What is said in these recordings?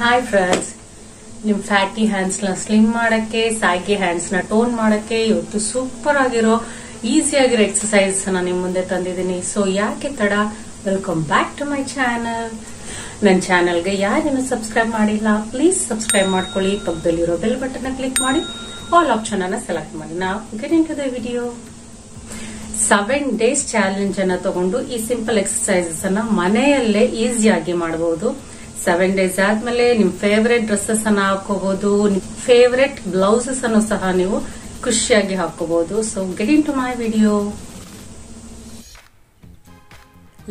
हाय friends निम fatty hands ना slim ಮಾಡಕ್ಕೆ ಸಾಗಿ ಹ್ಯಾಂಡ್ಸ್ ನ ಟೋನ್ ಮಾಡಕ್ಕೆ ಇವತ್ತು ಸೂಪರ್ ಆಗಿರೋ ಈಜಿ ಆಗಿರೋ ಎಕ್ಸರ್ಸೈಸ್ ನಾನು ನಿಮ್ಮ ಮುಂದೆ ತಂದಿದ್ದೀನಿ ಸೋ ಯಾಕೆ ತಡ welcome back to my channel ನನ್ನ ಚಾನೆಲ್ ಗೆ ಯಾರು ಇನ್ನೂ ಸಬ್ಸ್ಕ್ರೈಬ್ ಮಾಡಿಲ್ಲ please ಸಬ್ಸ್ಕ್ರೈಬ್ ಮಾಡ್ಕೊಳ್ಳಿ ಪಕ್ಕದಲ್ಲಿ ಇರೋ ಬೆಲ್ ಬಟನ್ ಅನ್ನು ಕ್ಲಿಕ್ ಮಾಡಿ ಆಲ್ ಆಪ್ಷನ್ ಅನ್ನು ಸೆಲೆಕ್ಟ್ ಮಾಡಿ now get into the video 7 days challenge ಅನ್ನು ತಗೊಂಡು ಈ ಸಿಂಪಲ್ ಎಕ್ಸರ್ಸೈಸಸ್ ಅನ್ನು ಮನೆಯಲ್ಲೇ ಈಜಿಯಾಗಿ ಮಾಡಬಹುದು 7 days ಆದಮೇಲೆ ನಿಮ್ಮ ಫೇವರೇಟ್ ಡ್ರೆಸ್ಸಸ್ ಅನ್ನು ಹಾಕೋಬಹುದು ನಿಮ್ಮ ಫೇವರೇಟ್ ಬ್ಲೌಸಸ್ ಅನ್ನು ಸಹ ನೀವು ಖುಷಿಯಾಗಿ ಹಾಕೋಬಹುದು so get into my video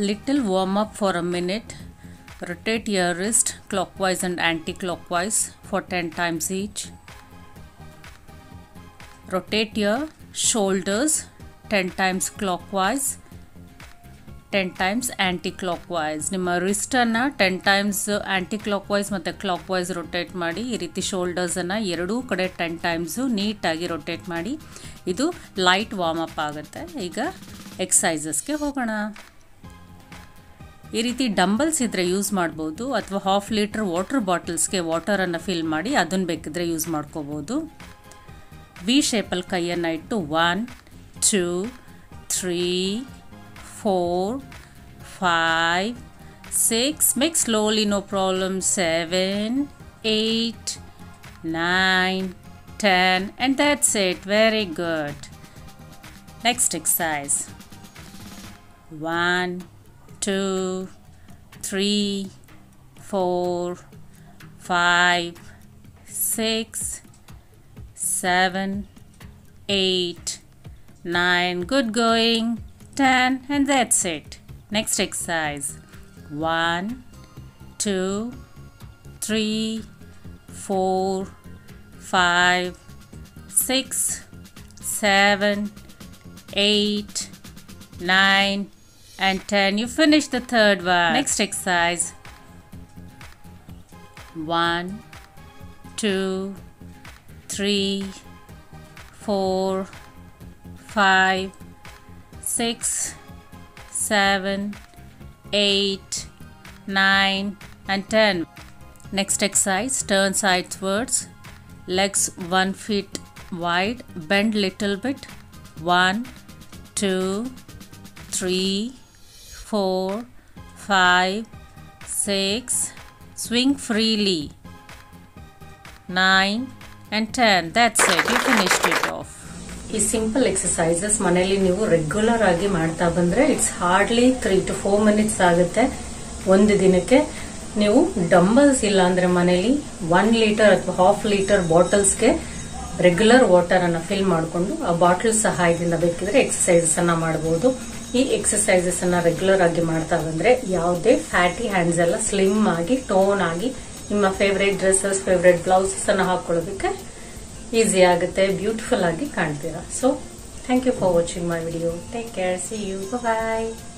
little warm up for a minute rotate your wrist clockwise and anti-clockwise for 10 times each rotate your shoulders 10 times clockwise 10 times anti-clockwise ನಿಮ್ಮ wrist ಅನ್ನು 10 times anti-clockwise ಮತ್ತೆ clockwise rotate ಮಾಡಿ ಈ ರೀತಿ shoulders ಅನ್ನು ಎರಡೂ ಕಡೆ 10 times neat ಆಗಿ rotate ಮಾಡಿ ಇದು light warm up ಆಗುತ್ತೆ ಈಗ exercises ಗೆ ಹೋಗೋಣ ಈ ರೀತಿ ಡಂಬಲ್ಸ್ ಇದ್ರೆ ಯೂಸ್ ಮಾಡಬಹುದು ಅಥವಾ half liter water bottles ಗೆ ವಾಟರ್ ಅನ್ನು fill ಮಾಡಿ ಅದನ್ನ ಬೇಕಿದ್ರೆ ಯೂಸ್ ಮಾಡ್ಕೋಬಹುದು V shape ಅಲ್ಲಿ ಕೈಯನ್ನು ಇಟ್ಟು 1 2 3 4 5 6 make slowly no problem 7 8 9 10 and that's it very good next exercise 1 2 3 4 5 6 7 8 9 good going 10 and that's it next exercise 1 2 3 4 5 6 7 8 9 and 10 you finish the third one next exercise 1 2 3 4 5 6 7 8 9 and 10 next exercise turn sidewards legs 1 feet wide bend little bit 1 2 3 4 5 6 swing freely 9 and 10 that's it you finished it off ಈ simple exercises ಮನೆಯಲ್ಲಿ ನೀವು regular ಆಗಿ ಮಾಡ್ತಾ ಬಂದ್ರೆ it's hardly 3 to 4 minutes ಆಗುತ್ತೆ ಒಂದು ದಿನಕ್ಕೆ ನೀವು ಡಂಬಲ್ಸ್ ಇಲ್ಲ ಅಂದ್ರೆ ಮನೆಯಲ್ಲಿ 1 ಲೀಟರ್ ಅಥವಾ half ಲೀಟರ್ ಬಾಟಲ್ಸ್ ಗೆ ರೆಗ್ಯುಲರ್ ವಾಟರ್ ಅನ್ನು ಫಿಲ್ ಮಾಡಿಕೊಂಡು ಆ ಬಾಟಲ್ ಸಹಾಯದಿಂದ ಬೇಕಿದ್ರೆ ಎಕ್ಸರ್ಸೈಸಸ್ ಅನ್ನು ಮಾಡಬಹುದು ಈ ಎಕ್ಸರ್ಸೈಸಸ್ ಅನ್ನು ರೆಗ್ಯುಲರ್ ಆಗಿ ಮಾಡ್ತಾ ಬಂದ್ರೆ ಯಾವುದೇ ಫ್ಯಾಟಿ ಹ್ಯಾಂಡ್ಸ್ ಎಲ್ಲ ಸ್ಲಿಮ್ ಆಗಿ ಟೋನ್ ಆಗಿ ನಿಮ್ಮ ಫೇವರೇಟ್ ಡ್ರೆಸ್ಸಸ್ ಫೇವರೇಟ್ ಬ್ಲೌಸಸ್ ಅನ್ನು ಹಾಕೊಳ್ಳೋದಕ್ಕೆ easy ಆಗುತ್ತೆ ಬ್ಯೂಟಿಫುಲ್ ಆಗಿ ಕಾಣ್ತೀರಾ so thank you for watching my video take care see you bye bye